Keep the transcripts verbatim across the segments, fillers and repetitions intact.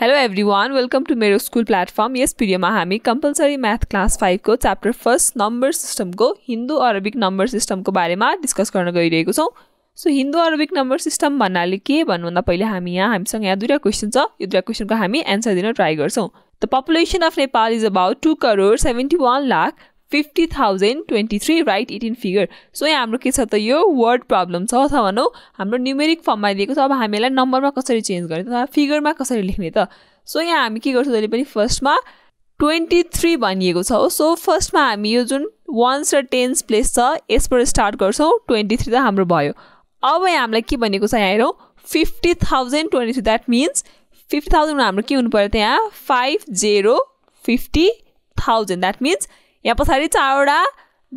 Hello everyone, welcome to Mero School platform. Yes, Piriyama Hami compulsory math class five को chapter first number system को Hindu Arabic number system को बारे में discuss करना गइरहेको छौं. So Hindu Arabic number system भन्नाले के भन्नुभन्दा पहिले हामी यहाँ हामीसँग यहाँ दुईटा क्वेशन छ. यो दुईटा क्वेशनको हामी आन्सर दिन ट्राई गर्छौं. The population of Nepal is about two crore seventy-one lakh fifty thousand twenty-three. Write it in figure. So यहाँ हाम्रो के छ त यो word problem छ अथवा भनौं हाम्रो numeric form मा दिएको छ. अब हामीलाई नम्बर मा कसरी चेन्ज गर्ने त फिगर मा कसरी लेख्ने त. सो यहाँ हामी के गर्छौं जहिले पनि फर्स्ट मा twenty-three भनिएको छ हो. सो फर्स्ट मा हामी यो जुन ones र tens प्लेस छ यसबाट स्टार्ट गर्छौं. twenty-three त हाम्रो भयो. अब यहाँ हामीलाई के भनेको छ यहाँ हेरौं fifty thousand twenty-three. That means fifty thousand मा हाम्रो के हुनु पर्यो त यहाँ five zero fifty thousand. That means यहाँ पछाडी चारवटा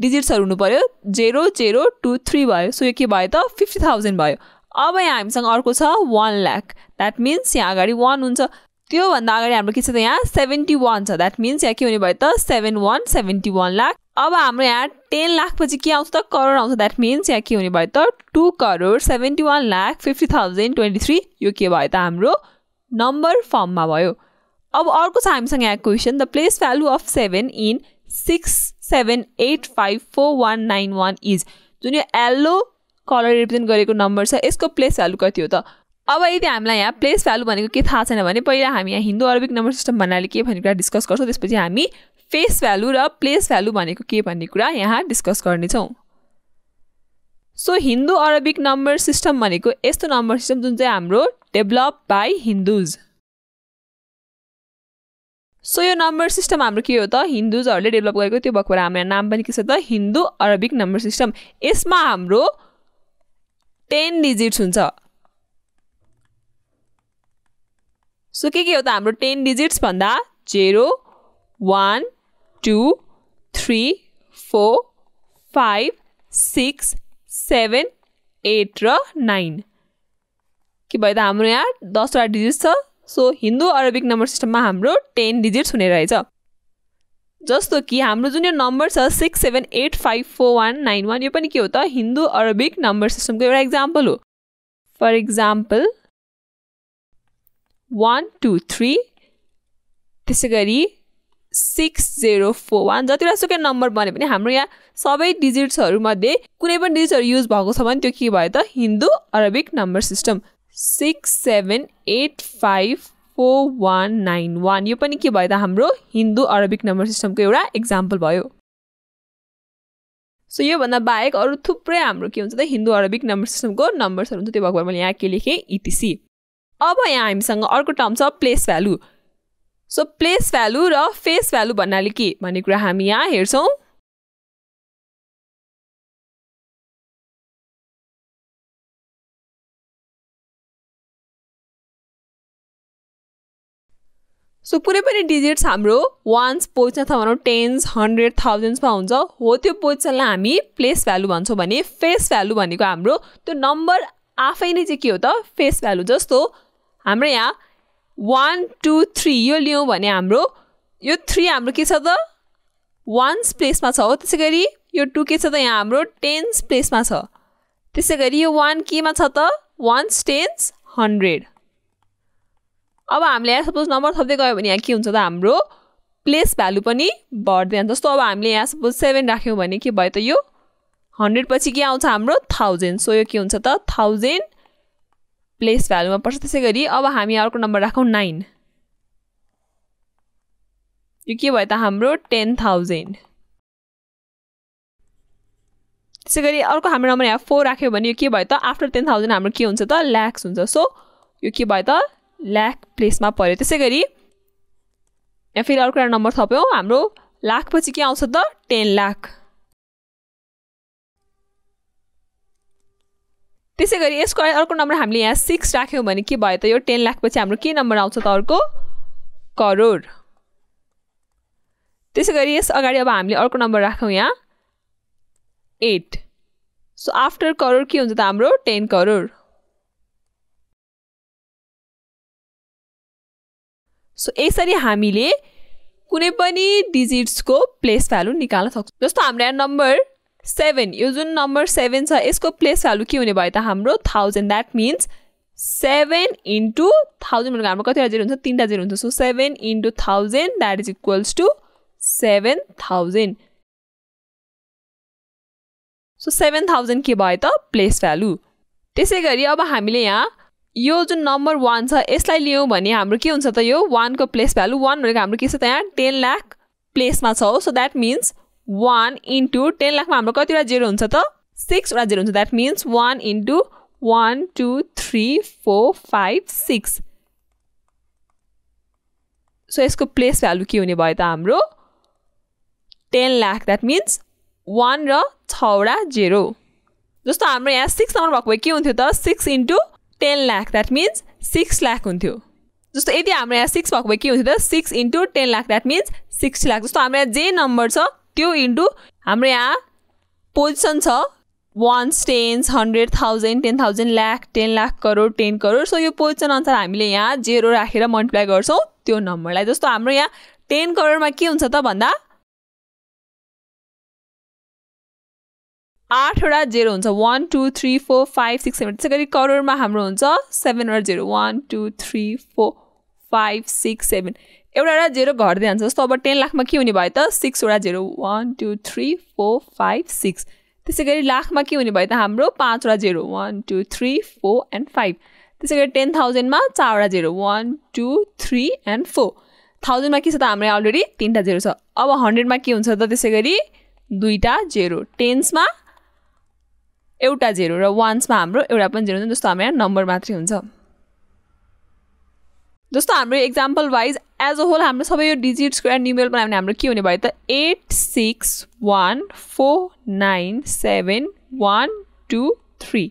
डिजिट्सहरु हुनु पर्यो. zero zero two three भयो. सो यो के भयो त fifty thousand भयो. अब यहाँ हामीसँग अर्को छ one lakh. That means यहाँ अगाडि one हुन्छ. त्यो भन्दा अगाडि हाम्रो के छ त यहाँ seventy-one छ. That means यहाँ के हुने भयो त seventy-one seventy-one lakh. अब हाम्रो यहाँ ten lakh पछि के आउँछ त करोड आउँछ. That means यहाँ के हुने भयो त two crore seventy-one lakh fifty thousand twenty-three. यो के भयो त हाम्रो नम्बर फर्म मा भयो. अब अर्को छ हामीसँग यहाँ question the place value of seven in six seven eight five four one nine one is. जुन यो येलो कलर रिप्रेजेन्ट गरेको नम्बर छ यसको प्लेस भ्यालु कति हो त. अब यदि हामीलाई यहाँ प्लेस भ्यालु भनेको के थाहा छैन भने पहिला हामी यहाँ हिन्दू अरबिक नम्बर सिस्टम भन्नाले के भन्ने कुरा डिस्कस गर्छौं. त्यसपछि हामी फेस भ्यालु र प्लेस भ्यालु भनेको के भन्ने कुरा यहाँ डिस्कस गर्ने छौं. So Hindu Arabic number system भनेको यस्तो नम्बर सिस्टम जुन चाहिँ हाम्रो डेभलप बाइ हिन्दूज. सो यो नम्बर सिस्टम हाम्रो के हो त हिन्दूजहरुले डेभलप गरेको. त्यो भएर हाम्रो नाम पनि के छ त हिन्दू अरबिक नम्बर सिस्टम. यसमा हाम्रो ten डिजिट्स हुन्छ. सो के के हो त हाम्रो ten डिजिट्स भन्दा zero one two three four five six seven eight र nine. के भयो त हाम्रो यहाँ ten वटा डिजिट्स छ. So Hindu Arabic number system मा हाम्रो ten डिजिट्स हुने रहेछ. जस्तो कि हाम्रो जुन यो नम्बर छ six seven eight five four one nine one यो पनि के हो त हिन्दू अरबिक नम्बर सिस्टम को एउटा एक्जाम्पल हो. For example one two three त्यसैगरी six zero four one. जतिवटा सुकै नम्बर बने पनि हाम्रो यहाँ सबै डिजिट्सहरु मध्ये कुनै पनि डिजिट्सहरु युज भएको छ भने त्यो के भयो त Hindu Arabic number system. six seven eight five four one nine one यो पनि के भयो त हाम्रो हिन्दू अरबिक नम्बर सिस्टम को एउटा एक्जाम्पल भयो. सो यो भन्दा बाहेक अरु थुप्रै हाम्रो के हुन्छ त हिन्दू अरबिक नम्बर सिस्टम को नम्बर्सहरु हुन्छ. त्यो भएर मैले यहाँ के लेखे etc. अब यहाँ हामीसँग अर्को टर्म छ place value. So place value र फेस भ्यालु भन्नाले के भन्ने कुरा हामी यहाँ हेर्छौं. सो so, कुनै पनि डिजिट्स हाम्रो ones पोजिसन अथवा भनौं tens hundred thousands मा हुन्छ हो. त्यो पोजिसनलाई हामी प्लेस भ्यालु भन्छौं भने फेस भ्यालु भनेको हाम्रो त्यो नम्बर आफै नै चाहिँ के हो त फेस भ्यालु. जस्तो हाम्रो यहाँ one two three यो लियौ भने हाम्रो यो three हाम्रो के छ त ones प्लेस मा छ हो. त्यसैगरी यो two के छ त यहाँ हाम्रो tens प्लेस मा छ. त्यसैगरी यो one के मा छ त ones tens hundred. अब हामीले यहाँ सपोज नम्बर थप्दै गयो भने यहाँ के हुन्छ त हाम्रो प्लेस भ्यालु पनि बढ्दै जान्छ. जस्तो अब हामीले यहाँ सपोज seven राख्यौ भने के भयो त यो hundred पछि के आउँछ हाम्रो one thousand. सो यो के हुन्छ त one thousand प्लेस भ्यालुमा पर्छ. त्यसैगरी अब हामी अर्को नम्बर राखौं nine. यो के भयो त हाम्रो ten thousand. त्यसैगरी अर्को हाम्रो नम्बर यहाँ four राख्यौ भने यो के भयो त आफ्टर ten thousand हाम्रो के हुन्छ त lakhs हुन्छ. सो यो के भयो त लाख प्लेस मा पर्यो. त्यसैगरी यहाँ फेरि अर्को नम्बर थप्यौ हाम्रो लाख पछि के आउँछ त ten lakh. त्यसैगरी यसको अर्को नम्बर हामीले यहाँ six राख्यौ भने के भयो त यो ten lakh पछि हाम्रो के नम्बर आउँछ त अर्को करोड. त्यसैगरी यस अगाडि अब हामीले अर्को नम्बर राखौं यहाँ eight. सो आफ्टर करोड के हुन्छ त हाम्रो ten crore. सो यसरी हामीले कुनै पनि डिजिट्स को प्लेस भ्यालु निकाल्न सक्छौं. जस्तो हाम्रो यहाँ नम्बर seven. यो जुन number seven छ यसको place value के हुने भयो त हाम्रो thousand. That means seven into thousand भनेको हाम्रो कति हजार हुन्छ तीन हजार हुन्छ. So seven into thousand that is equals to seven thousand. So seven thousand के भयो त place value. त्यसैगरी अब हामीले यहाँ यो जुन number one छ यसलाई लियौ भने हाम्रो के हुन्छ त यो one को place value one भनेको हाम्रो के छ त यहाँ ten lakh place मा छ. So that means one into ten lakh मा हाम्रो कति वटा zero हुन्छ त six वटा zero हुन्छ. That means one into one two three four five six. So यसको place value के हुने भयो त हाम्रो ten lakh. That means one र six वटा zero. जस्तो हाम्रो यहाँ six नम्बर भएको भए के हुन्थ्यो त six into ten lakh. That means six lakh हुन्थ्यो. जस्तो यदि हाम्रो यहाँ six भएको भए के हुन्थ्यो त six into ten lakh. That means six lakh. जस्तो हाम्रो यहाँ जे नम्बर छ त्यो into हाम्रो यहाँ पोजिसन छ ones, tens, hundred, thousand, ten thousand, lakh, ten lakh crore, ten crore. So यो पोजिसन अनुसार हामीले यहाँ zero राखेर मल्टिप्लाई गर्छौं त्यो नम्बरलाई. जस्तो हाम्रो यहाँ ten crore मा के हुन्छ त भन्दा eight वटा zero हुन्छ. one two three four five six seven. त्यसैगरी crore मा हाम्रो हुन्छ seven वटा zero. one two three four five six seven. एउटा एउटा zero घट्दै जान्छ. जस्तो अब ten लाखमा के हुने भयो त six वटा zero. one two three four five six. त्यसैगरी लाखमा के हुने भयो त हाम्रो five वटा zero. one two three four and five. त्यसैगरी ten thousand मा four वटा zero. one two three and four. one thousand मा के छ त हाम्रो अलरेडी तीन टा zero छ. अब one hundred मा के हुन्छ त त्यसैगरी दुई टा zero. tens मा एउटा zero र ones मा हाम्रो एउटा पनि zero हुन्छ. जस्तो हाम्रो यहाँ नम्बर मात्रै हुन्छ. जस्तो हाम्रो example wise as a whole हाम्रो सबै यो डिजिट्स र न्युमेरल बनाउने हाम्रो के हुने भयो त eight six one four nine seven one two three.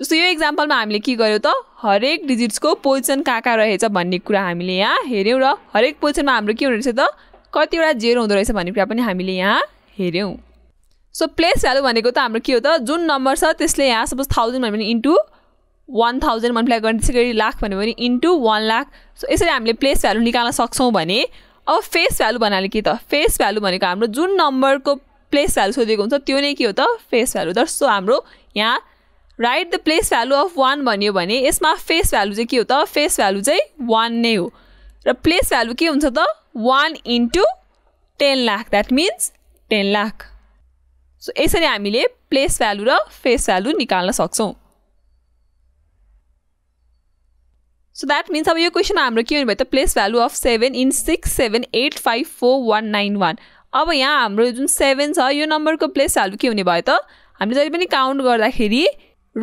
जस्तो यो एक्जाम्पलमा हामीले के गर्यौ त हरेक डिजिट्सको पोजिसन कहाँ कहाँ रहेछ भन्ने कुरा हामीले यहाँ हेर्यौ र हरेक पोजिसनमा हाम्रो के हुने रहेछ त कति वटा जीरो हुँदो रहेछ भन्ने कुरा पनि हामीले यहाँ हेर्यौ. सो प्लेस भ्यालु भनेको त हाम्रो के हो त जुन नम्बर छ त्यसले यहाँ सपोज one thousand भन्यो भने इन्टु one thousand मल्टिप्लाई गर्ने. त्यसैगरी लाख भन्यो भने इन्टु one लाख. सो यसरी हामीले प्लेस भ्यालु निकाल्न सक्छौं भने अब फेस भ्यालु भन्नाले के त फेस भ्यालु भनेको हाम्रो जुन नम्बरको प्लेस भ्यालु सोधेको हुन्छ त्यो नै के हो त फेस भ्यालु. जस्तो हाम्रो यहाँ right the place value of one भन्यो भने यसमा फेस भ्यालु चाहिँ के हो त फेस भ्यालु चाहिँ one नै हो र प्लेस भ्यालु के हुन्छ त one into ten lakh. That means ten lakh. So यसरी हामीले प्लेस भ्यालु र फेस भ्यालु निकाल्न सक्छौं. So that means अब यो क्वेशन हाम्रो के हुने भयो त place value of seven in six seven eight five four one nine one. अब यहाँ हाम्रो जुन seven छ यो नम्बरको प्लेस भ्यालु के हुने भयो त हामीले जति पनि काउन्ट गर्दाखेरि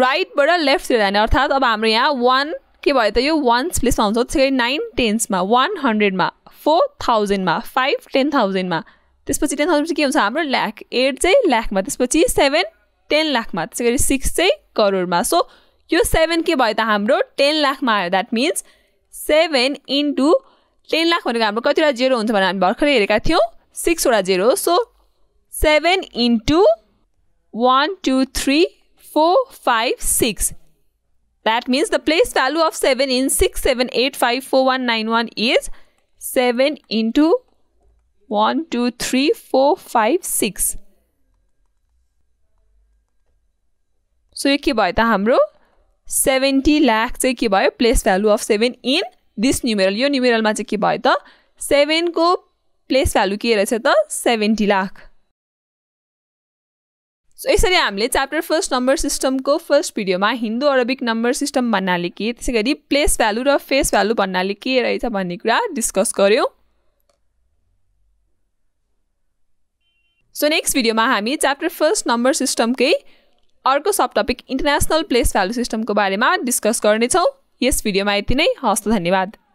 राइट बाट लेफ्ट तिर जाने. अर्थात अब हाम्रो यहाँ one के भयो त यो ones प्लेसमा हुन्छ. त्यसैगरी nine tens मा one hundred मा four thousand मा five ten thousand मा त्यसपछि ten thousand पछि के हुन्छ हाम्रो लाख. eight चाहिँ लाख मा त्यसपछि seven ten लाख मा त्यसैगरी six चाहिँ करोड मा. सो यो seven के भयो त हाम्रो ten लाख मा आयो. That means seven into ten lakh भनेको हाम्रो कति वटा zero हुन्छ भने हामी भर्खरै हेरेका थियौ six वटा zero. So seven into one two three four five six. That means the place value of seven in six seven eight five four one nine one is seven into one two three four five six. So यो के भयो त हाम्रो seventy lakh चाहिँ के भयो place value of seven in this numeral. यो न्युमेरलमा चाहिँ के भयो त seven को प्लेस भ्यालु के रहेछ त seventy लाख. सो यसरी हामीले च्याप्टर फर्स्ट नम्बर सिस्टमको फर्स्ट भिडियोमा हिन्दू अरबिक नम्बर सिस्टम भन्नाले के त्यसैगरी प्लेस भ्यालु र फेस भ्यालु भन्नाले के रहेछ भन्ने कुरा डिस्कस गर्यौं. सो नेक्स्ट भिडियोमा हामी च्याप्टर फर्स्ट नम्बर सिस्टमकै अर्को सब टपिक इन्टरनेशनल प्लेस भ्यालु सिस्टमको बारेमा डिस्कस गर्नेछौं. यस भिडियोमा यति नै. हस्त धन्यवाद.